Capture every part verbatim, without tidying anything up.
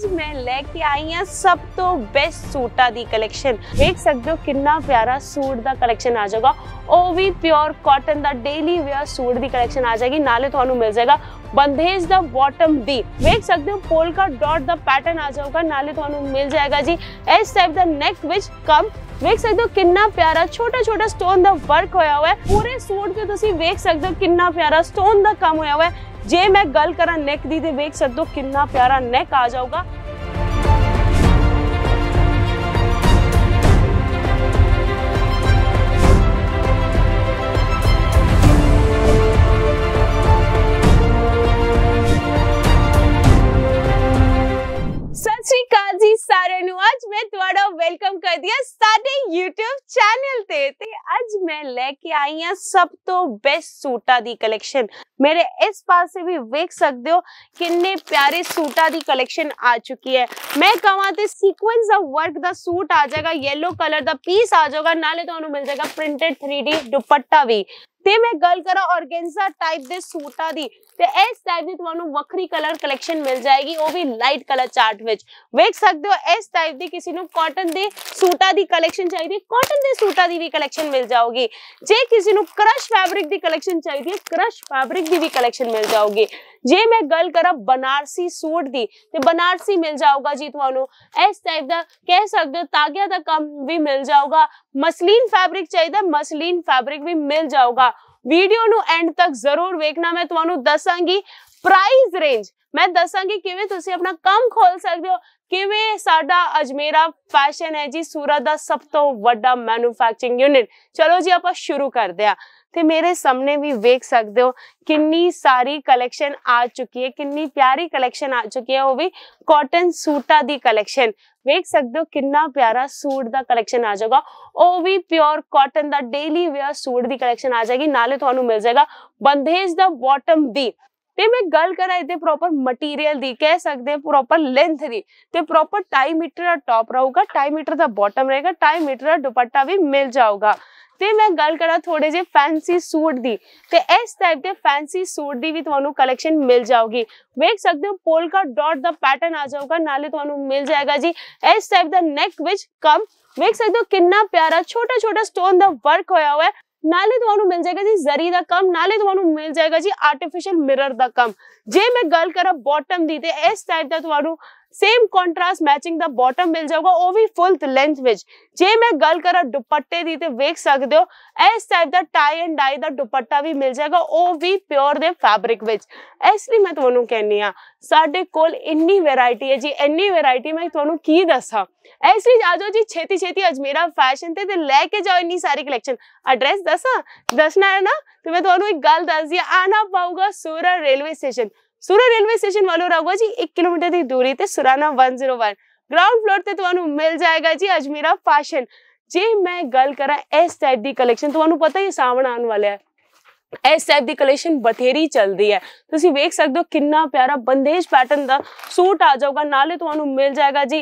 आज मैं लेके आई हाँ सब तो बेस्ट सूटा दी कलेक्शन। देख सकते हो कितना प्यारा सूट दा कलेक्शन आ जाएगा। ओ भी प्योर कॉटन दा डेली वेयर सूट दी कलेक्शन आ जाएगी। नाले थानू मिल जाएगा बंधेज दा बॉटम दी। देख सकते हो पोलका डॉट दा पैटर्न आ जाएगा। नाले थानू मिल जाएगा जी इस टाइप दा नेक विच कम। देख सकते हो कितना प्यारा छोटा छोटा स्टोन दा वर्क होया हुआ है। पूरे सूट ते तुसी देख सकते हो कितना प्यारा स्टोन दा काम होया हुआ है। जे मैं गल करा नेक दी ते देख सकते हो कितना प्यारा नेक आ जाऊगा। जी सारे नु आज मैं तुम्हारा वेलकम कर दिया साडे YouTube चैनल ते। ते आज मैं लेके आई हाँ सब तो बेस्ट सूटा दी कलेक्शन। मेरे इस पास से भी देख सकते हो किन्ने प्यारे सूटा दी कलेक्शन आ चुकी है। मैं कहां ते सीक्वेंस दा वर्क दा सूट आ जाएगा, येलो कलर दा पीस आ जाएगा। नाले तो मिल जाएगा प्रिंटेड थ्री डी दुपट्टा भी। ते मैं गल करा ऑर्गेन्जा टाइप दे सूटा दी ते इस टाइप दी तुहानू वखरी कलर कलेक्शन मिल जाएगी, वो भी लाइट कलर चार्ट विच। देख सकते हो इस टाइप दी किसी नू कॉटन दे सूटा दी कलेक्शन चाहिए, कॉटन दे सूटा दी भी कलेक्शन मिल जाओगी। जे किसी नू क्रश फैब्रिक दी कलेक्शन चाहिए, क्रश फैब्रिक दी भी कलेक्शन मिल जाओगी। जे मैं गल करा बनारसी सूट दी ते बनारसी मिल जाओगा जी तुहानू। इस टाइप दा कह सकते हो तागिया दा काम भी मिल जाओगा। मसलीन फैब्रिक चाहिए, मसलीन फैब्रिक भी मिल जाओगा। वीडियो नू एंड तक जरूर देखना। मैं तुहानू दसांगी प्राइस रेंज, मैं दसांगी किवें तुसीं अपना काम खोल सकदे हो, किवें साडा अजमेरा फैशन है जी सूरत दा सब तो वड्डा मैन्युफैक्चरिंग यूनिट। चलो जी आपां शुरू करदे आ। ते मेरे सामने भी देख सकते हो कितनी सारी कलेक्शन आ चुकी है, कितनी प्यारी कलेक्शन आ चुकी है। वो भी कॉटन सूटा दी कलेक्शन। देख सकते हो कितना प्यारा सूट दा कलेक्शन आ जाएगा। वो भी प्योर कॉटन दा डेली वेयर सूट दी कलेक्शन आ जाएगी। नाले तुहानू मिल जाएगा बंधेज दा बॉटम दी। ते मैं गल करा इतने प्रॉपर मटीरियल दी, कह सकते हैं प्रॉपर लेंथ दी ते प्रॉपर ढाई मीटर का टॉप रहूगा, ढाई मीटर का बॉटम रहेगा, ढाई मीटर का दुपट्टा भी मिल जाऊगा। ते मैं गल करा थोड़े जे फैंसी सूट दी ते इस टाइप के फैंसी सूट दी भी तुहानू कलेक्शन मिल जाओगी। देख सकते हो पोलका डॉट दा पैटर्न आ जाऊगा। नाले तुहानू मिल जाएगा जी इस टाइप दा नेक विच कम। देख सकते हो कितना प्यारा छोटा छोटा स्टोन दा वर्क होया हुआ है। नाले तुहानू मिल जाएगा जी जरी दा कम। नाले तुहानू मिल जाएगा जी आर्टिफिशियल मिरर दा कम। जे मैं गल करा बॉटम दी ते इस टाइप दा तुहानू सेम कॉन्ट्रास्ट मैचिंग दा बॉटम मिल जाऊगा, वो भी फुल लेंथ विच। जे मैं गल करा दुपट्टे दी ते देख सकते हो इस टाइप दा टाई एंड डाई दा दुपट्टा भी मिल जाएगा, वो भी प्योर दे फैब्रिक विच। इसलिए मैं तुहानू कहनी आ साडे कोल इन्नी वैरायटी है जी, इन्नी वैरायटी मैं तुहानू की दसां। इसलिए आ जाओ जी छेती छेती अजमेरा फैशन ते लेके जाओ इन्नी सारी कलेक्शन। एड्रेस दसां दसना है ना, तो मैं तुहानू एक गल दस दी, आना पाऊगा सूरा railway station. Surat railway station वालों रहूगा जी एक किलोमीटर की दूरी ते सुराना एक सौ एक ग्राउंड फ्लोर ते तुहानू मिल जाएगा जी अजमेरा फैशन। जे मैं गल करा इस टाइप दी कलेक्शन, तुहानू पता ही सावन आने वाला है, इस टाइप की कलेक्शन बथेरी चलती है। तुसी देख सकते हो कितना प्यारा बंदेज पैटर्न दा सूट आ जाऊगा। नाले तुहानू मिल जाएगा जी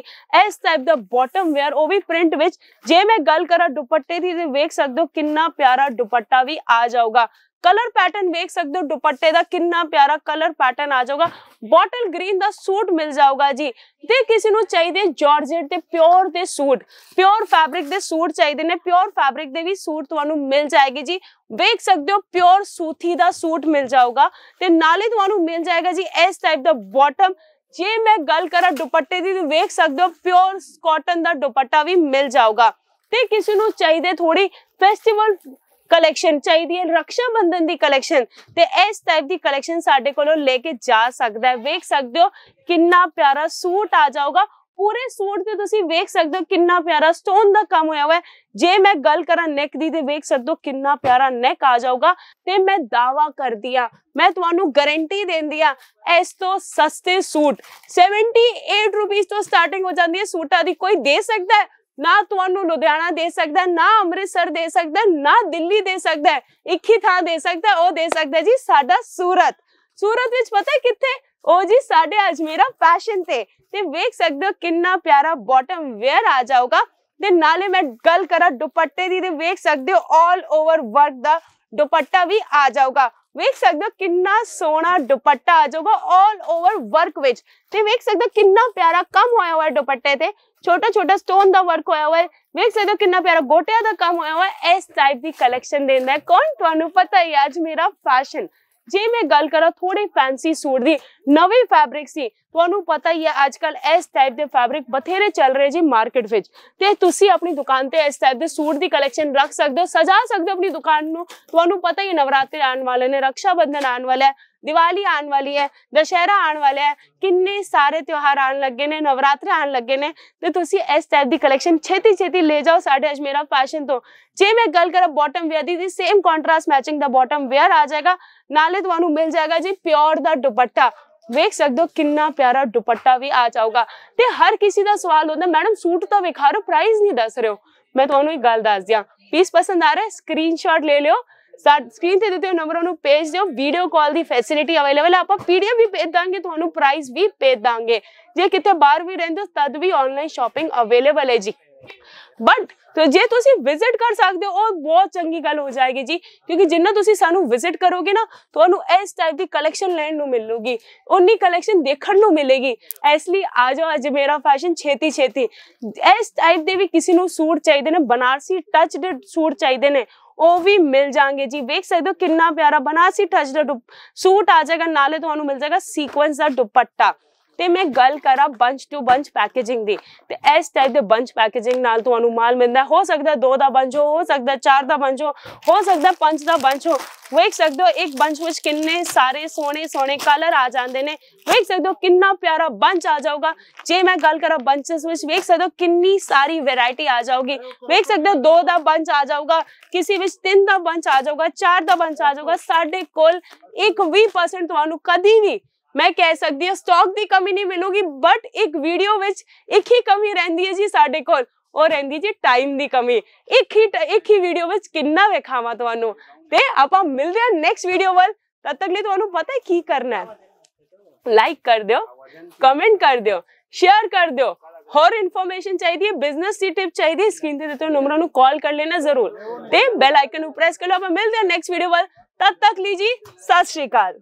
इस टाइप दा बॉटम वेयर, वो भी प्रिंट विच। जे मैं गल करा दुपट्टे दी ते देख सकते हो कितना प्यारा दुपट्टा भी आ जाऊगा। कलर पैटर्न देख सकते हो दुपट्टे दा कितना प्यारा कलर पैटर्न आ जाऊगा। बॉटल ग्रीन दा सूट मिल जाऊगा जी। ते किसी नू चाहिए जॉर्जेट ते प्योर दे सूट, प्योर फैब्रिक दे सूट चाहिए ने, प्योर फैब्रिक दे भी सूट तुहानू मिल जाएगी जी। देख सकते हो प्योर सूथी दा सूट मिल जाऊगा। ते नाले तुहानू मिल जाएगा जी इस टाइप दा बॉटम। जे मैं गल करा दुपट्टे दी ते देख सकते हो प्योर कॉटन दा दुपट्टा भी मिल जाऊगा। ते किसी नू चाहिए थोड़ी फेस्टिवल कलेक्शन चाहिए, रक्षा बंधन दी कलेक्शन ते इस टाइप दी कलेक्शन साडे कोलों लेके जा सकदा है। देख सकते हो कितना प्यारा सूट आ जाऊगा। पूरे सूट ते तुसी देख सकते हो कितना प्यारा स्टोन दा काम होया हुआ है। जे मैं गल करा नेक दी ते देख सकते हो कितना प्यारा नेक आ जाऊगा। ते मैं दावा कर दिया, मैं तुहानू गारंटी देंदी आ इस तो सस्ते सूट अठहत्तर रुपीस तो स्टार्टिंग हो जाती है सूटा दी। कोई दे सकदा है ना? तुहानू लुधियाना दे सकदा है ना, अमृतसर दे सकदा है ना, दिल्ली दे सकदा है, एक ही थां दे सकदा है, ओ दे सकदा है जी साडा सूरत। सूरत विच पता है किथे? ओ जी साडे अजमेरा फैशन ते। ते देख सकदे हो कितना प्यारा बॉटम वेयर आ जाऊगा। ते नाले मैं गल करा दुपट्टे दी ते देख सकदे हो ऑल ओवर वर्क दा दुपट्टा भी आ जाऊगा। वेख सकते हो कितना सोहना दुपट्टा आ जाऊगा ऑल ओवर वर्क विच। तो वेख सकते हो कितना प्यारा कम होया हुआ है दुपट्टे ते, छोटा छोटा स्टोन दा वर्क होया हुआ है। वेख सकते हो कितना प्यारा गोटिया दा काम होया हुआ है। इस टाइप दी कलेक्शन देंदा है कौन, तुहानू पता ही आज मेरा फैशन। जे मैं गल करा थोड़े फैंसी सूट दी, नवे फैब्रिक्स दी, तुहानू पता ही है आजकल इस टाइप दे फैब्रिक बथेरे चल रहे जी मार्केट विच। ते तुसी अपनी दुकान ते इस टाइप दे सूट दी कलेक्शन रख सकदे हो, सजा सकदे हो अपनी दुकान नू। तुहानू पता ही नवरात्रे आने वाले ने, रक्षाबंधन आने वाला है, दिवाली आने वाली है, दशहरा आने वाला है, किन्ने सारे त्योहार आने लगे ने, नवरात्रे आने लगे ने। ते तुसी इस टाइप दी कलेक्शन छेती छेती ले जाओ साडे अजमेरा फैशन तो। जे मैं गल करा बॉटम वेयर दी, सेम कॉन्ट्रास्ट मैचिंग दा बॉटम वेयर आ जाएगा, नाले तुहानू मिल जाएगा जी प्योर दा दुपट्टा। वेख सकते हो कितना प्यारा दुपट्टा भी आ जाऊगा। ते हर किसी दा सवाल होंदा, मैडम सूट तो विखा रहे हो, प्राइस नहीं दस रहे हो। मैं तुहानू एक गल दस दियां, पीस पसंद आ रहा है स्क्रीनशॉट ले लियो, स्क्रीन ते दिते हो नंबर नू भेज दियो। वीडियो कॉल दी फैसिलिटी अवेलेबल है, आपां पीडीएफ भी भेज दांगे, तुहानू प्राइस भी भेज दांगे। जे किते बाहर भी रहिंदे हो तद भी ऑनलाइन शॉपिंग अवेलेबल है जी। बट तो जे तुसी विजिट कर सकते हो और बहुत चंगी गल हो जाएगी जी, क्योंकि जिन्ना तुसी सानू विजिट करोगे ना, तुहानू इस टाइप दी कलेक्शन लैण नू मिलूगी, उन्नी कलेक्शन देखण नू मिलेगी। इसलिए आ जाओ अजमेरा फैशन छेती छेती। इस टाइप दे भी किसी नू सूट चाहिदे ने, बनारसी टच दे सूट चाहिदे ने, ओ भी मिल जाएंगे जी। वेख सकते हो कितना प्यारा बनारसी टच दा सूट आ जाएगा, नाले तुहानू मिल जाएगा सीक्वेंस दा दुपट्टा। ते मैं गल करा बंच टू बंच पैकेजिंग दी, ते इस टाइप दे बंच पैकेजिंग नाल तुहानू माल मिलदा। हो सकदा दो दा बंच हो, हो सकदा चार दा बंच हो, हो सकदा पंज दा बंच हो। वेख सकते हो एक बंच विच किन्ने सारे सोने सोने कलर आ जांदे ने। वेख सकते हो कितना प्यारा बंच आ जाऊगा। जे मैं गल करा बंचेस विच, वेख सकते हो किन्नी सारी वैरायटी आ जाऊगी। वेख सकते हो दो दा बंच आ जाऊगा, किसी विच तीन दा बंच आ जाऊगा, चार दा बंच आ जाऊगा। साडे कोल एक बीस परसेंट तुहानू कदी भी मैं कह सकती हूँ स्टॉक की कमी नहीं मिलूगी, बट एक वीडियो विच एक ही कमी रहिंदी है जी साडे कोल, और रहिंदी जी टाइम की कमी। एक ही एक ही वीडियो विच किन्ना विखावां तुहानू। ते आपां मिलदे हां नेक्स्ट वीडियो वाल, तद तक ले तुहानू पता है की करना है। लाइक कर दियो, कमेंट कर दियो, शेयर कर दियो। और इन्फॉर्मेशन चाहिए, बिजनेस की टिप चाहिए, स्क्रीन ते दिते नंबरां नू कॉल कर लेना जरूर। ते बेल आइकन नू प्रेस कर लो। आपां मिलदे हां नेक्स्ट वीडियो वाल, तद तक लीजी सत श्री अकाल।